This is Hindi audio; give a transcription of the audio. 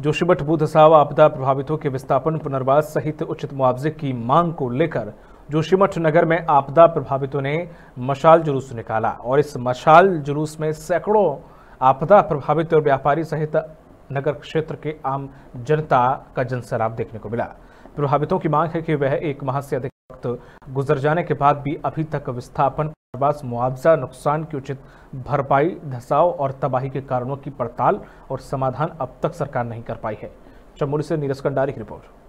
जोशीमठ भूधसाव आपदा प्रभावितों के विस्थापन, पुनर्वास सहित उचित मुआवजे की मांग को लेकर जोशीमठ नगर में आपदा प्रभावितों ने मशाल जुलूस निकाला और इस मशाल जुलूस में सैकड़ों आपदा प्रभावित और व्यापारी सहित नगर क्षेत्र के आम जनता का जनसैलाब देखने को मिला। प्रभावितों की मांग है कि वह एक माह से अधिक वक्त गुजर जाने के बाद भी अभी तक विस्थापन, पुनर्वास, मुआवजा, नुकसान की उचित भरपाई, धसाव और तबाही के कारणों की पड़ताल और समाधान अब तक सरकार नहीं कर पाई है। चमोली से नीरज खंडारी की रिपोर्ट।